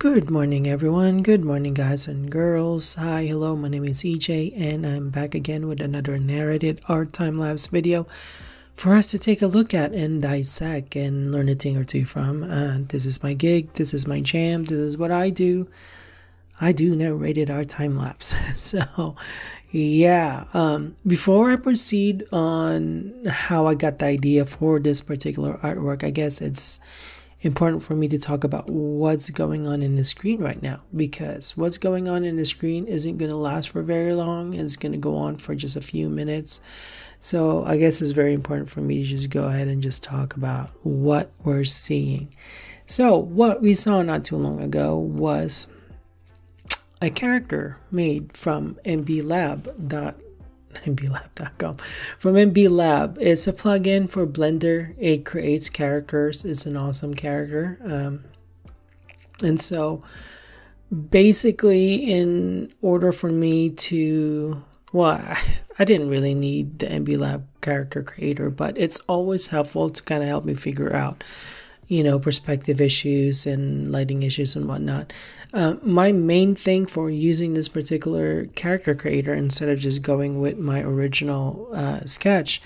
Good morning everyone, good morning guys and girls. Hi, hello, my name is EJ and I'm back again with another narrated art time-lapse video for us to take a look at and dissect and learn a thing or two from. This is my gig, this is my jam, this is what I do. I do narrated art time-lapse. So yeah, before I proceed on how I got the idea for this particular artwork, I guess it's important for me to talk about what's going on in the screen right now, because what's going on in the screen isn't going to last for very long. It's going to go on for just a few minutes. So I guess it's very important for me to just go ahead and just talk about what we're seeing. So what we saw not too long ago was a character made from MB-Lab.com. From MB-Lab, it's a plugin for Blender. It creates characters. It's an awesome character, and so basically, in order for me to, well, I didn't really need the MB-Lab character creator, but it's always helpful to kind of help me figure out, you know, perspective issues and lighting issues and whatnot. My main thing for using this particular character creator instead of just going with my original sketch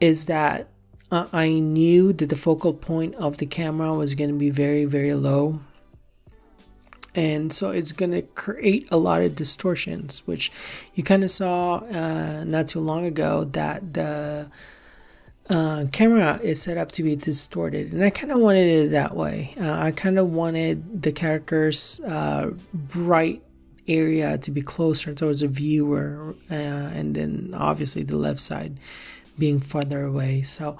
is that I knew that the focal point of the camera was going to be very, very low. And so it's going to create a lot of distortions, which you kind of saw not too long ago, that the camera is set up to be distorted, and I kind of wanted it that way. I kind of wanted the character's bright area to be closer towards a viewer, and then obviously the left side being farther away. So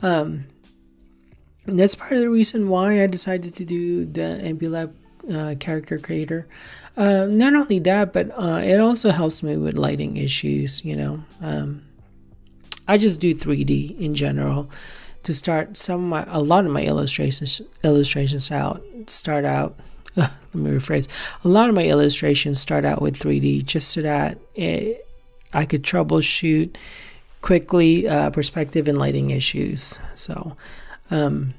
that's part of the reason why I decided to do the MB-Lab character creator. Not only that, but it also helps me with lighting issues, you know. I just do 3D in general to start a lot of my illustrations out. A lot of my illustrations start out with 3D, just so that I could troubleshoot quickly perspective and lighting issues. So, and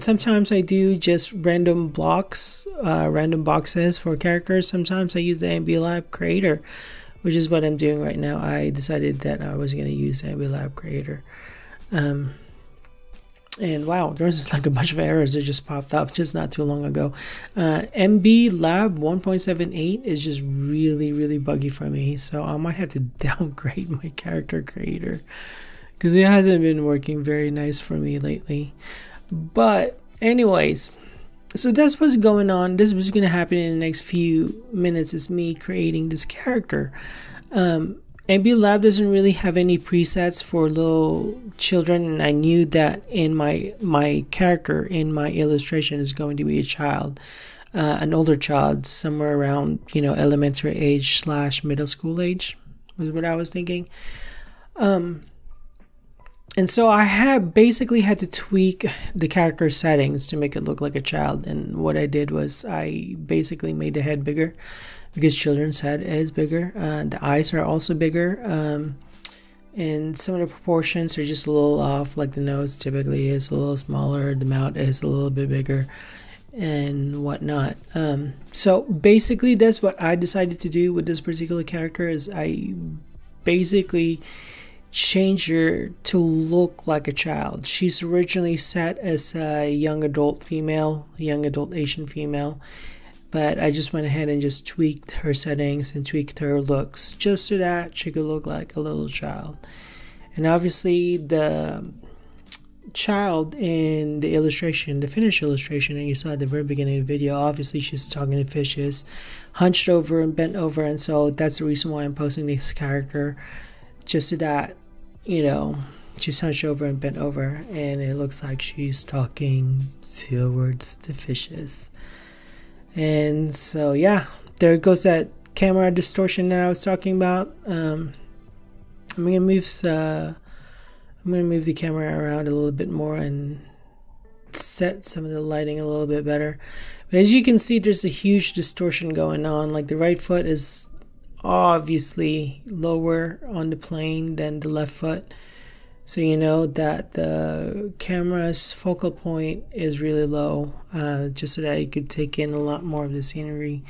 sometimes I do just random blocks, random boxes for characters. Sometimes I use the MB-Lab creator, which is what I'm doing right now. I decided that I was going to use MB-Lab creator. And wow, there's like a bunch of errors that just popped up just not too long ago. MB-Lab 1.78 is just really, really buggy for me. So I might have to downgrade my character creator because it hasn't been working very nice for me lately. But anyways, so that's what's going on. This is what's going to happen in the next few minutes, is me creating this character. MB-Lab doesn't really have any presets for little children, and I knew that in my character, in my illustration, is going to be a child, an older child, somewhere around, you know, elementary age / middle school age was what I was thinking. And so I had basically had to tweak the character settings to make it look like a child. And what I did was I basically made the head bigger, because children's head is bigger. The eyes are also bigger. And some of the proportions are just a little off, like the nose typically is a little smaller, the mouth is a little bit bigger, and whatnot. So basically that's what I decided to do with this particular character, is I basically change her to look like a child. She's originally set as a young adult female, young adult Asian female, but I just went ahead and just tweaked her settings and tweaked her looks just so that she could look like a little child. And obviously the child in the illustration, the finished illustration, and you saw at the very beginning of the video, obviously she's talking to fishes, hunched over and bent over, and so that's the reason why I'm posting this character, just so that, you know, she's hunched over and bent over, and it looks like she's talking towards the fishes. And so yeah, there goes that camera distortion that I was talking about. I'm gonna move the camera around a little bit more and set some of the lighting a little bit better. But as you can see, there's a huge distortion going on. Like the right foot is obviously lower on the plane than the left foot, so you know that the camera's focal point is really low, just so that you could take in a lot more of the scenery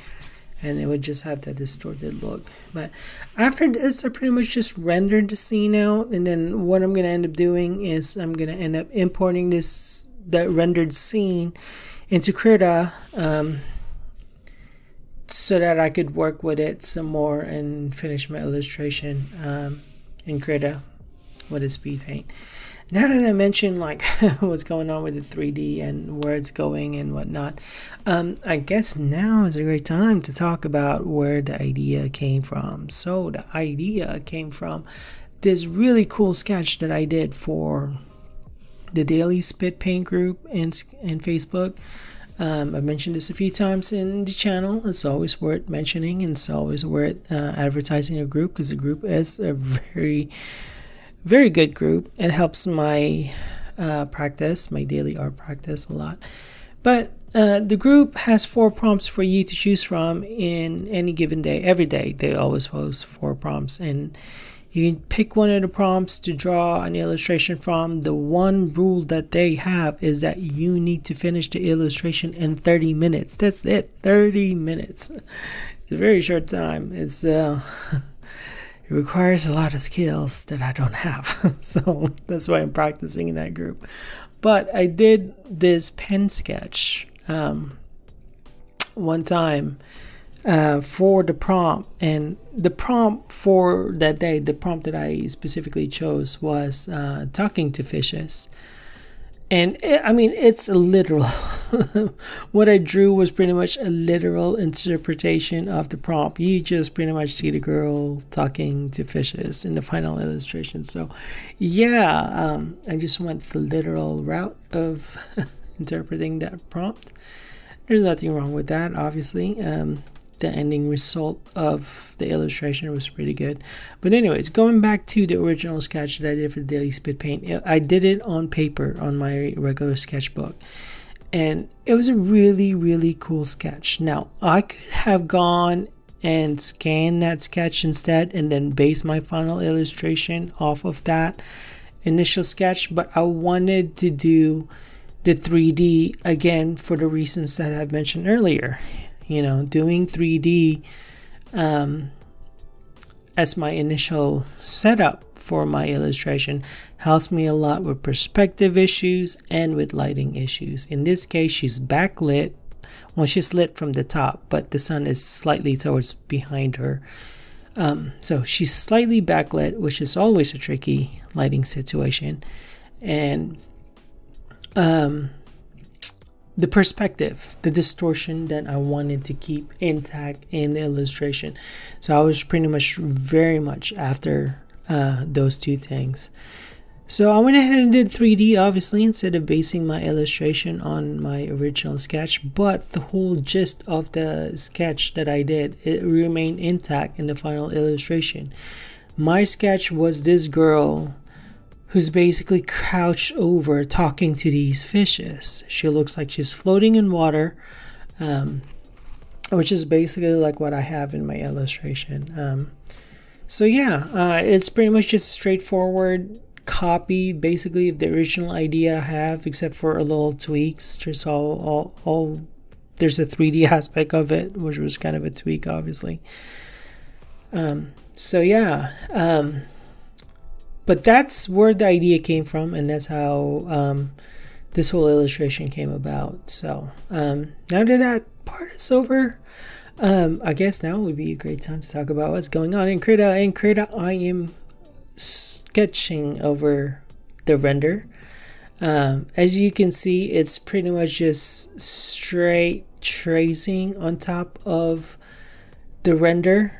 and it would just have that distorted look. But after this, I pretty much just rendered the scene out, and then what I'm going to end up doing is I'm going to end up importing that rendered scene into Krita, so that I could work with it some more and finish my illustration in Krita with a speed paint. Now that I mentioned like what's going on with the 3D and where it's going and whatnot, I guess now is a great time to talk about where the idea came from. So the idea came from this really cool sketch that I did for the Daily Spit Paint group and Facebook. I've mentioned this a few times in the channel. It's always worth mentioning, and it's always worth advertising a group, because the group is a very, very good group. It helps my practice, my daily art practice, a lot. But the group has 4 prompts for you to choose from in any given day. Every day they always post 4 prompts, and you can pick one of the prompts to draw an illustration from. The one rule that they have is that you need to finish the illustration in 30 minutes. That's it, 30 minutes. It's a very short time. It's it requires a lot of skills that I don't have. So that's why I'm practicing in that group. But I did this pen sketch one time for the prompt, and the prompt for that day, the prompt that I specifically chose was talking to fishes. And I mean, it's a literal what I drew was pretty much a literal interpretation of the prompt. You just pretty much see the girl talking to fishes in the final illustration. So yeah, I just went the literal route of interpreting that prompt. There's nothing wrong with that, obviously. The ending result of the illustration was pretty good. But anyways, going back to the original sketch that I did for the Daily Spit Paint, I did it on paper on my regular sketchbook, and it was a really, really cool sketch. Now I could have gone and scanned that sketch instead and then base my final illustration off of that initial sketch, but I wanted to do the 3D again for the reasons that I've mentioned earlier. You know, doing 3D as my initial setup for my illustration helps me a lot with perspective issues and with lighting issues. In this case, she's backlit. Well, she's lit from the top, but the sun is slightly towards behind her. So she's slightly backlit, which is always a tricky lighting situation. And the perspective, the distortion that I wanted to keep intact in the illustration. So I was pretty much very much after those two things. So I went ahead and did 3D, obviously, instead of basing my illustration on my original sketch. But the whole gist of the sketch that I did, it remained intact in the final illustration. My sketch was this girl who's basically crouched over talking to these fishes. She looks like she's floating in water, which is basically like what I have in my illustration. So yeah, it's pretty much just a straightforward copy basically of the original idea I have, except for a little tweaks. There's there's a 3D aspect of it, which was kind of a tweak, obviously. So yeah, but that's where the idea came from, and that's how this whole illustration came about. So now that that part is over, I guess now would be a great time to talk about what's going on in Krita. In Krita, I am sketching over the render. As you can see, it's pretty much just straight tracing on top of the render.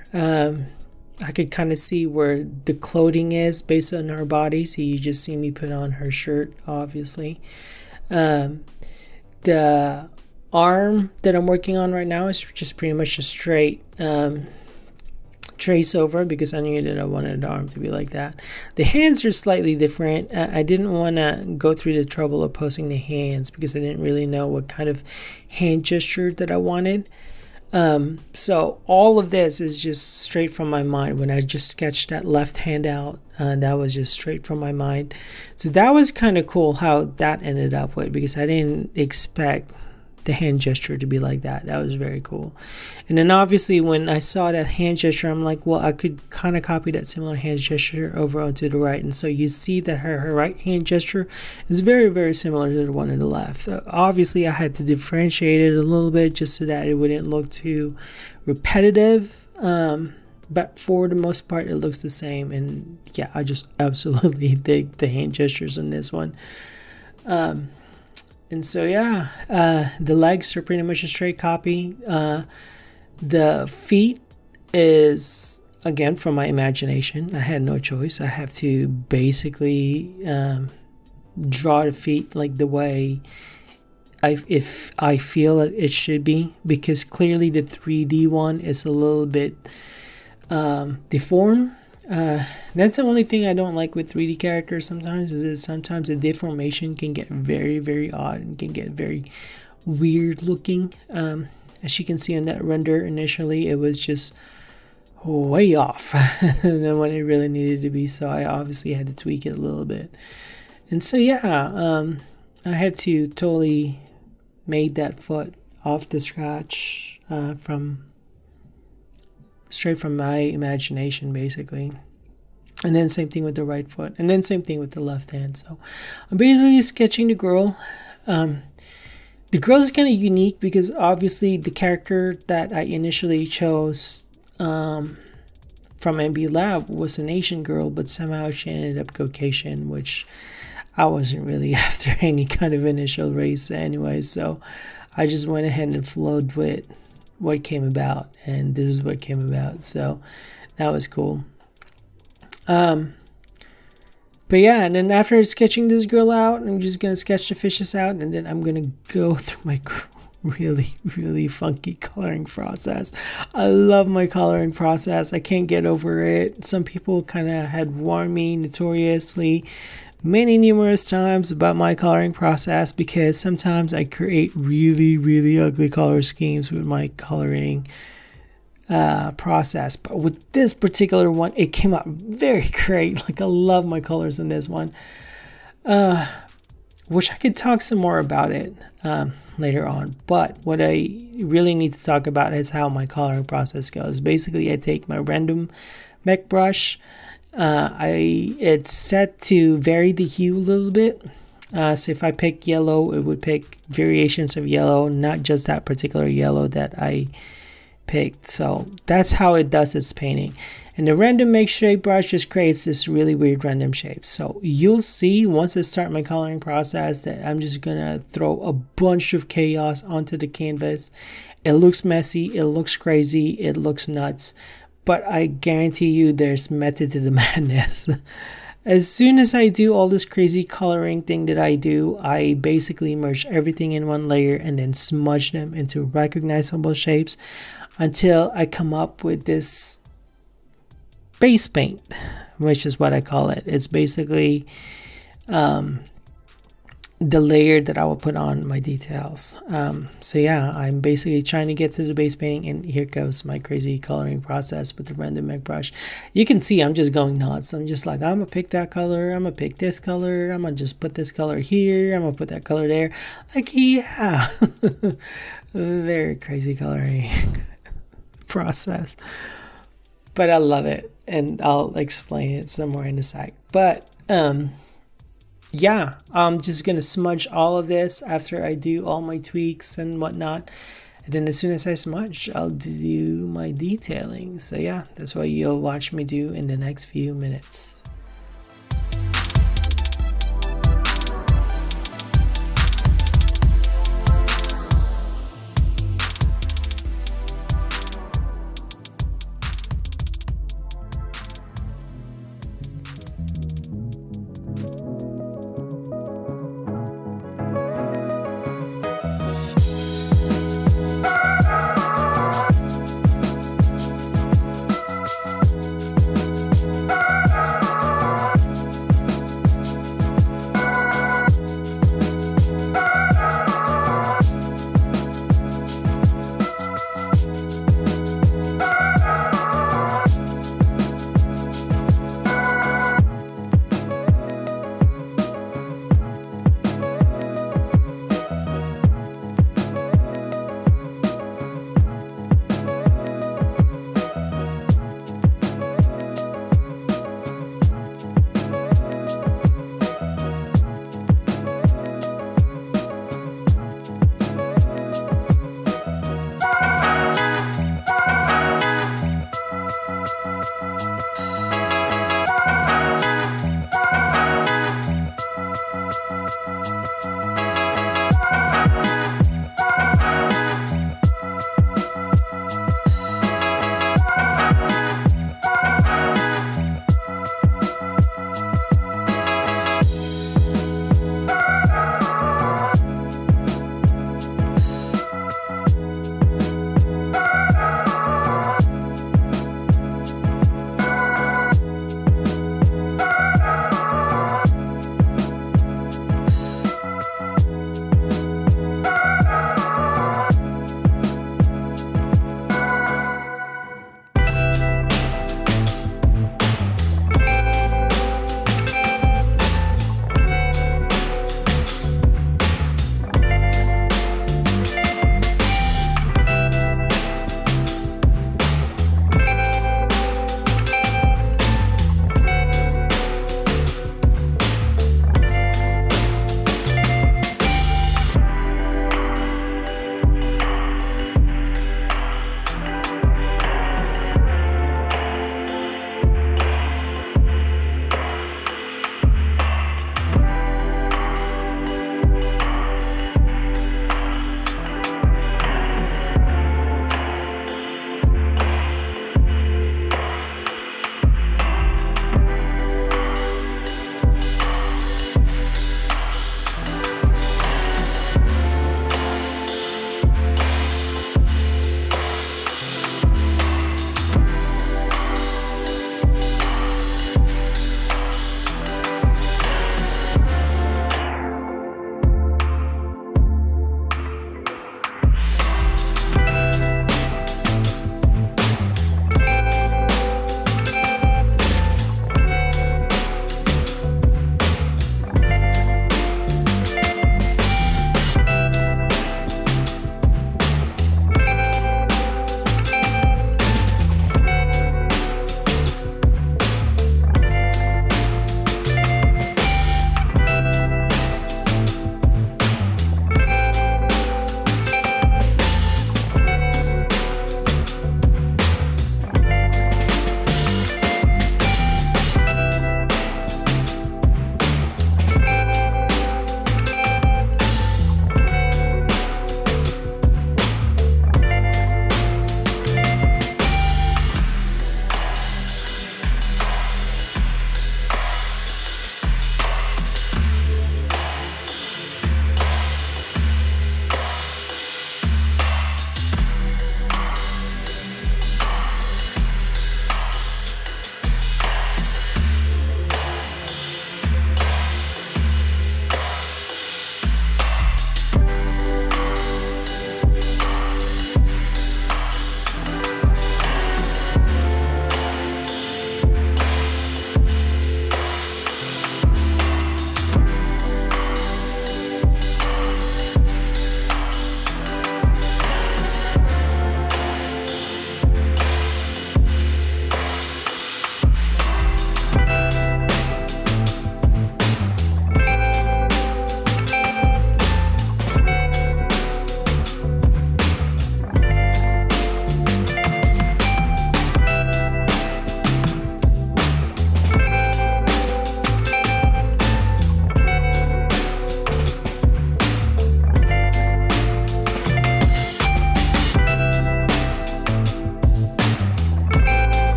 I could kind of see where the clothing is based on her body, so you just see me put on her shirt, obviously. The arm that I'm working on right now is just pretty much a straight trace over, because I knew that I wanted the arm to be like that. The hands are slightly different. I didn't want to go through the trouble of posing the hands, because I didn't really know what kind of hand gesture that I wanted. So all of this is just straight from my mind. When I just sketched that left hand out, that was just straight from my mind. So that was kind of cool how that ended up with, because I didn't expect the hand gesture to be like that. That was very cool. And then obviously when I saw that hand gesture, I'm like, well, I could kind of copy that similar hand gesture over onto the right. And so you see that her right hand gesture is very, very similar to the one on the left. So obviously I had to differentiate it a little bit just so that it wouldn't look too repetitive. But for the most part, it looks the same. And yeah, I just absolutely dig the hand gestures in this one. And so yeah, the legs are pretty much a straight copy. The feet is, again, from my imagination. I had no choice. I have to basically draw the feet like the way I feel it should be, because clearly the 3D one is a little bit deformed. That's the only thing I don't like with 3D characters sometimes, is that sometimes the deformation can get very, very odd and can get very weird looking. As you can see in that render, initially it was just way off than what it really needed to be, so I obviously had to tweak it a little bit. And so yeah, I had to totally make that foot off the scratch, straight from my imagination basically. And then same thing with the right foot, and then same thing with the left hand. So I'm basically sketching the girl. The girl is kind of unique because obviously the character that I initially chose from MB-Lab was an Asian girl, but somehow she ended up Caucasian, which I wasn't really after any kind of initial race anyway, so I just went ahead and flowed with what came about, and this is what came about. So that was cool. But yeah, and then after sketching this girl out, I'm just gonna sketch the fishes out, and then I'm gonna go through my really funky coloring process. I love my coloring process. I can't get over it. Some people kind of had warned me notoriously numerous times about my coloring process, because sometimes I create really ugly color schemes with my coloring process. But with this particular one, it came out very great. Like, I love my colors in this one. Wish I could talk some more about it later on, but what I really need to talk about is how my coloring process goes. Basically, I take my random mech brush. It's set to vary the hue a little bit. So if I pick yellow, it would pick variations of yellow, not just that particular yellow that I picked. So that's how it does its painting. And the random make shape brush just creates this really weird random shape. So you'll see once I start my coloring process that I'm just gonna throw a bunch of chaos onto the canvas. It looks messy, it looks crazy, it looks nuts. But I guarantee you there's method to the madness. As soon as I do all this crazy coloring thing that I do, I basically merge everything in one layer and then smudge them into recognizable shapes until I come up with this base paint, which is what I call it. It's basically the layer that I will put on my details. So yeah, I'm basically trying to get to the base painting, and here goes my crazy coloring process with the random mech brush. You can see I'm just going nuts. I'm just like, I'm gonna pick that color, I'm gonna pick this color, I'm gonna just put this color here, I'm gonna put that color there. Like, yeah, very crazy coloring process, but I love it, and I'll explain it somewhere in a sec. But yeah, I'm just gonna smudge all of this after I do all my tweaks and whatnot, and then as soon as I smudge, I'll do my detailing. So yeah, that's what you'll watch me do in the next few minutes.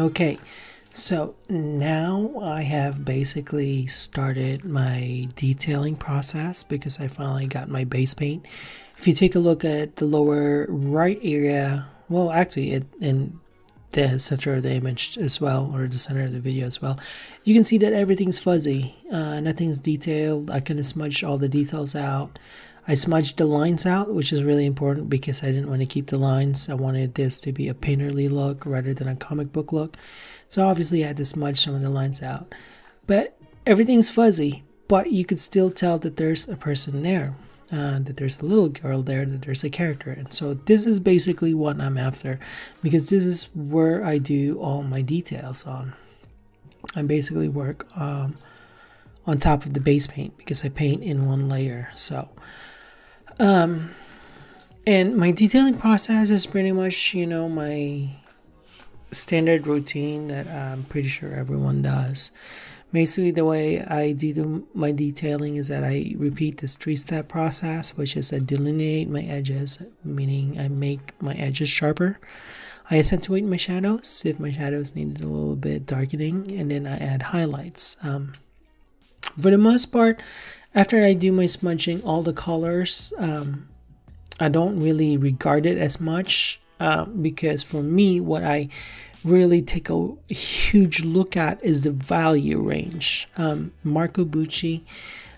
Okay, so now I have basically started my detailing process because I finally got my base paint. If you take a look at the lower right area, well, actually in the center of the image as well, or the center of the video as well, you can see that everything's fuzzy. Nothing's detailed. I kind of smudged all the details out. I smudged the lines out, which is really important because I didn't want to keep the lines. I wanted this to be a painterly look rather than a comic book look. So obviously I had to smudge some of the lines out. But everything's fuzzy, but you could still tell that there's a person there, that there's a little girl there, that there's a character. And so this is basically what I'm after, because this is where I do all my details on. I basically work on top of the base paint because I paint in one layer. So and my detailing process is pretty much, you know, my standard routine that I'm pretty sure everyone does. Basically, the way I do my detailing is that I repeat this three-step process, which is I delineate my edges, meaning I make my edges sharper. I accentuate my shadows if my shadows needed a little bit darkening, and then I add highlights. For the most part, after I do my smudging, all the colors, I don't really regard it as much because for me, what I really take a huge look at is the value range. Marco Bucci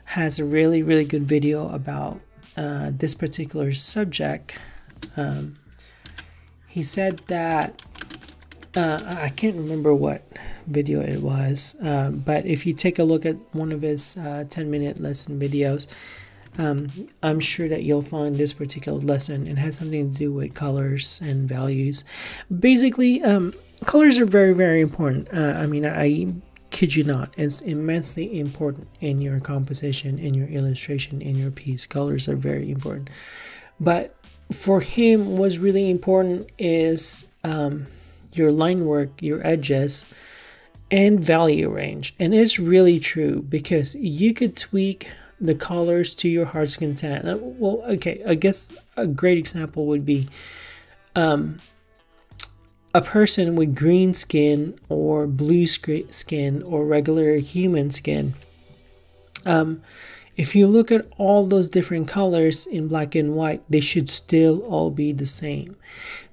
has a really, really good video about this particular subject. He said that, I can't remember what video it was, but if you take a look at one of his 10-minute lesson videos, I'm sure that you'll find this particular lesson. It has something to do with colors and values. Basically, colors are very, very important. I mean, I kid you not, it's immensely important in your composition, in your illustration, in your piece. Colors are very important. But for him, what's really important is your line work, your edges, and value range. And it's really true because you could tweak the colors to your heart's content. Well, okay, I guess a great example would be a person with green skin or blue skin or regular human skin. If you look at all those different colors in black and white, they should still all be the same.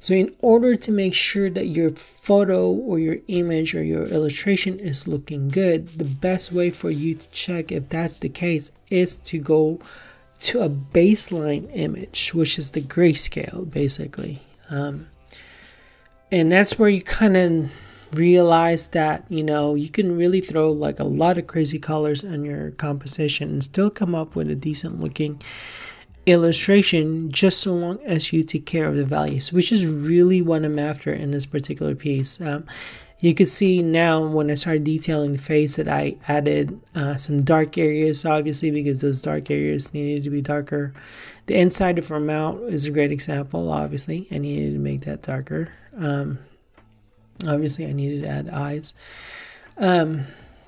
So in order to make sure that your photo or your image or your illustration is looking good, the best way for you to check if that's the case is to go to a baseline image, which is the grayscale, basically. And that's where you kind of realize that, you know, you can really throw like a lot of crazy colors on your composition and still come up with a decent looking illustration, just so long as you take care of the values, which is really what I'm after in this particular piece. You can see now when I started detailing the face that I added some dark areas, obviously, because those dark areas needed to be darker. The inside of her mouth is a great example. Obviously, I needed to make that darker. Obviously, I needed to add eyes.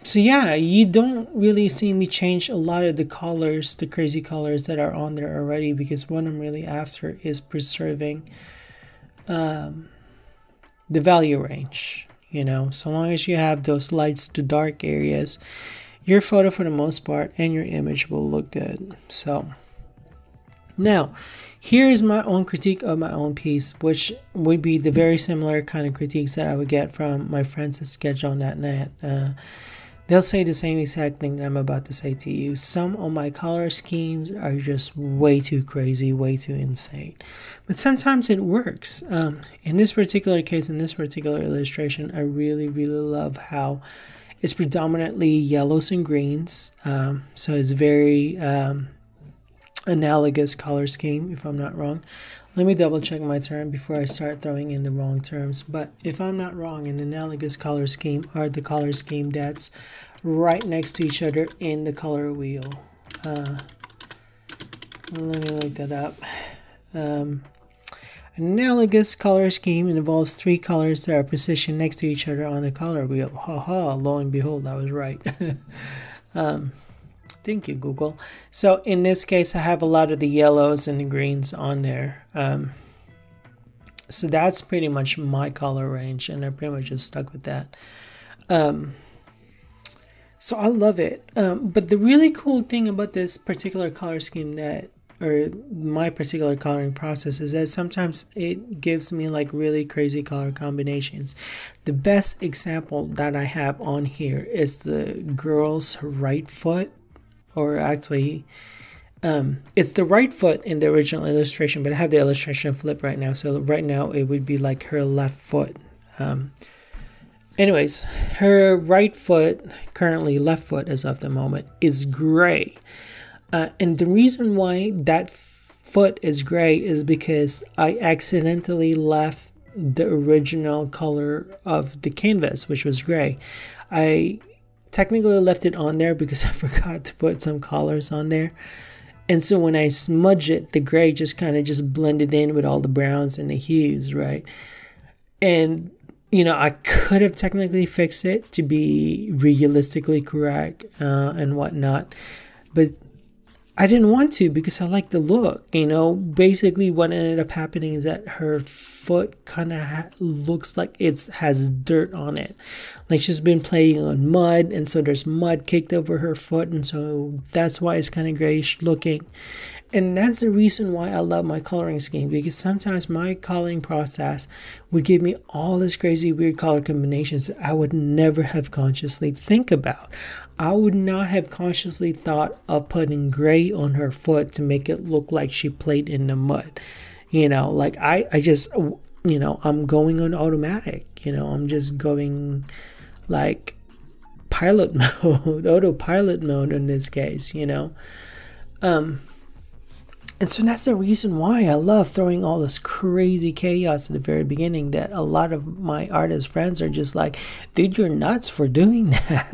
So yeah, you don't really see me change a lot of the colors, the crazy colors that are on there already, because what I'm really after is preserving the value range. You know, so long as you have those lights to dark areas, your photo for the most part and your image will look good. So now, here is my own critique of my own piece, which would be the very similar kind of critiques that I would get from my friends at Sketch on that net. They'll say the same exact thing that I'm about to say to you. Some of my color schemes are just way too crazy, way too insane. But sometimes it works. In this particular case, in this particular illustration, I really, really love how it's predominantly yellows and greens. So it's very analogous color scheme, if I'm not wrong. Let me double check my term before I start throwing in the wrong terms, but if I'm not wrong, an analogous color scheme are the color scheme that's right next to each other in the color wheel. Let me look that up. Analogous color scheme involves three colors that are positioned next to each other on the color wheel. Haha, lo and behold, I was right. Thank you, Google. So in this case, I have a lot of the yellows and the greens on there. So that's pretty much my color range, and I pretty much just stuck with that. So I love it. But the really cool thing about this particular color scheme that, or my particular coloring process, is that sometimes it gives me like really crazy color combinations. The best example that I have on here is the girl's right foot, or actually it's the right foot in the original illustration, but I have the illustration flipped right now, so right now it would be like her left foot. Anyways, her right foot, currently left foot as of the moment, is gray. And the reason why that foot is gray is because I accidentally left the original color of the canvas, which was gray. I technically left it on there because I forgot to put some colors on there. And so when I smudge it, the gray just kind of just blended in with all the browns and the hues, right? And, you know, I could have technically fixed it to be realistically correct and whatnot, but I didn't want to because I like the look. You know, basically what ended up happening is that her foot kind of looks like it has dirt on it, like she's been playing on mud, and so there's mud caked over her foot, and so that's why it's kind of grayish looking. And that's the reason why I love my coloring scheme, because sometimes my coloring process would give me all this crazy weird color combinations that I would never have consciously think about. I would not have consciously thought of putting gray on her foot to make it look like she played in the mud. You know, like I just, you know, I'm going on automatic, you know, I'm just going like pilot mode, autopilot mode in this case, you know. And so that's the reason why I love throwing all this crazy chaos at the very beginning, that a lot of my artist friends are just like, dude, you're nuts for doing that.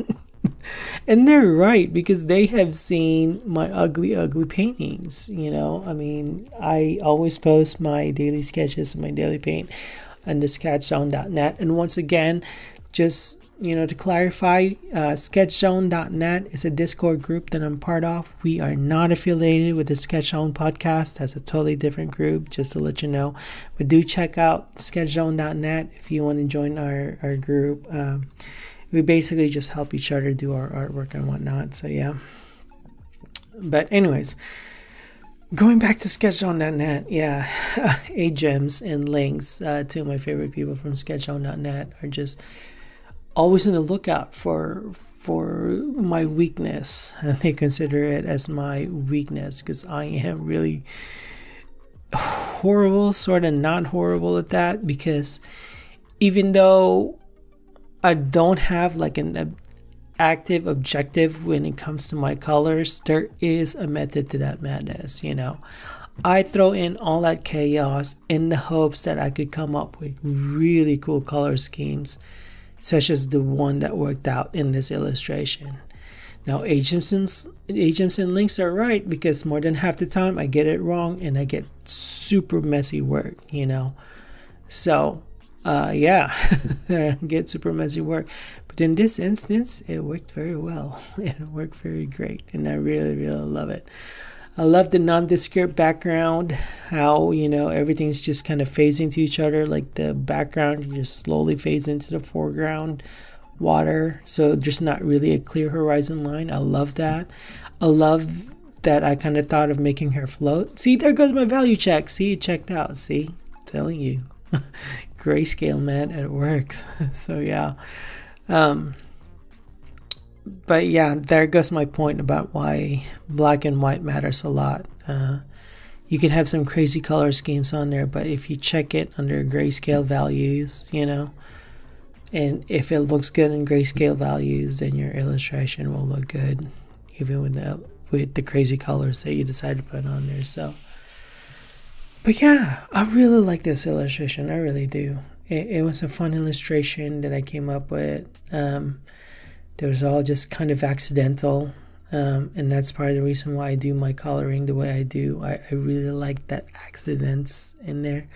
And they're right, because they have seen my ugly, ugly paintings. You know, I mean, I always post my daily sketches and my daily paint on the SketchZone.net. And once again, just, you know, to clarify, SketchZone.net is a Discord group that I'm part of. We are not affiliated with the SketchZone podcast. That's a totally different group, just to let you know. But do check out SketchZone.net if you want to join our group. We basically just help each other do our artwork and whatnot. So yeah. But anyways, going back to SketchZone.net, yeah, Ajams and Lynx, two of my favorite people from SketchZone.net, are just always on the lookout for my weakness. And they consider it as my weakness because I am really horrible, sort of not horrible at that, because even though I don't have like an active objective when it comes to my colors, there is a method to that madness, you know. I throw in all that chaos in the hopes that I could come up with really cool color schemes, such as the one that worked out in this illustration. Now, Ajams and Lynx are right, because more than half the time I get it wrong and I get super messy work, you know. So, yeah, I get super messy work. But in this instance, it worked very well. It worked very great, and I really, really love it. I love the nondescript background, how, you know, everything's just kind of phasing to each other, like the background just slowly fades into the foreground, water, so there's not really a clear horizon line. I love that. I love that I kind of thought of making her float. See, there goes my value check. See, it checked out. See, I'm telling you. Grayscale, man, it works. So yeah. But yeah, there goes my point about why black and white matters a lot. You can have some crazy color schemes on there, but if you check it under grayscale values, you know, and if it looks good in grayscale values, then your illustration will look good, even with the crazy colors that you decide to put on there. So, but yeah, I really like this illustration. I really do. It was a fun illustration that I came up with. It was all just kind of accidental, and that's part of the reason why I do my coloring the way I do. I really like that accidents in there.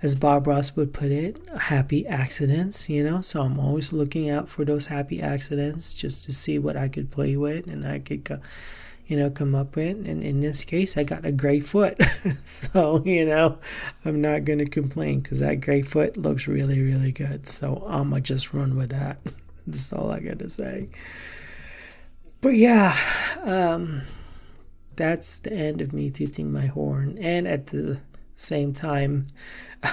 As Bob Ross would put it, happy accidents, you know? So I'm always looking out for those happy accidents just to see what I could play with, and I could, come up with. And in this case, I got a gray foot. So, I'm not going to complain because that gray foot looks really, really good. So I'm going to just run with that. That's all I got to say. But yeah, that's the end of me tooting my horn. And at the same time,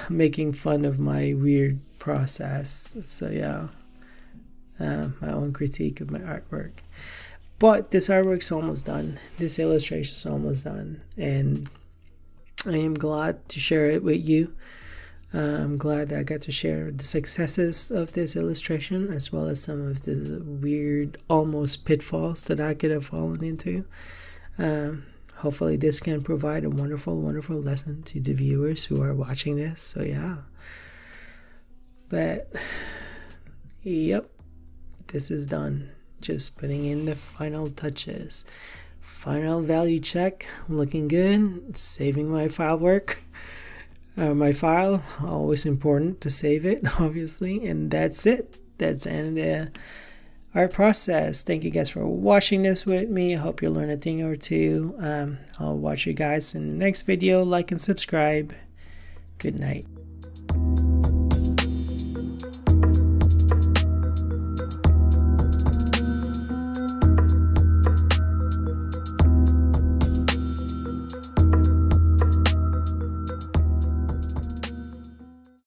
making fun of my weird process. So yeah, my own critique of my artwork. But this artwork's almost done. This illustration's almost done. And I am glad to share it with you. I'm glad that I got to share the successes of this illustration, as well as some of the weird, almost pitfalls that I could have fallen into. Hopefully this can provide a wonderful, wonderful lesson to the viewers who are watching this. So yeah. But, yep, this is done. Just putting in the final touches. Final value check, looking good, saving my file work. My file, always important to save it, obviously. And that's it. That's the end of our process. Thank you guys for watching this with me. I hope you learn a thing or two. I'll watch you guys in the next video. Like and subscribe. Good night.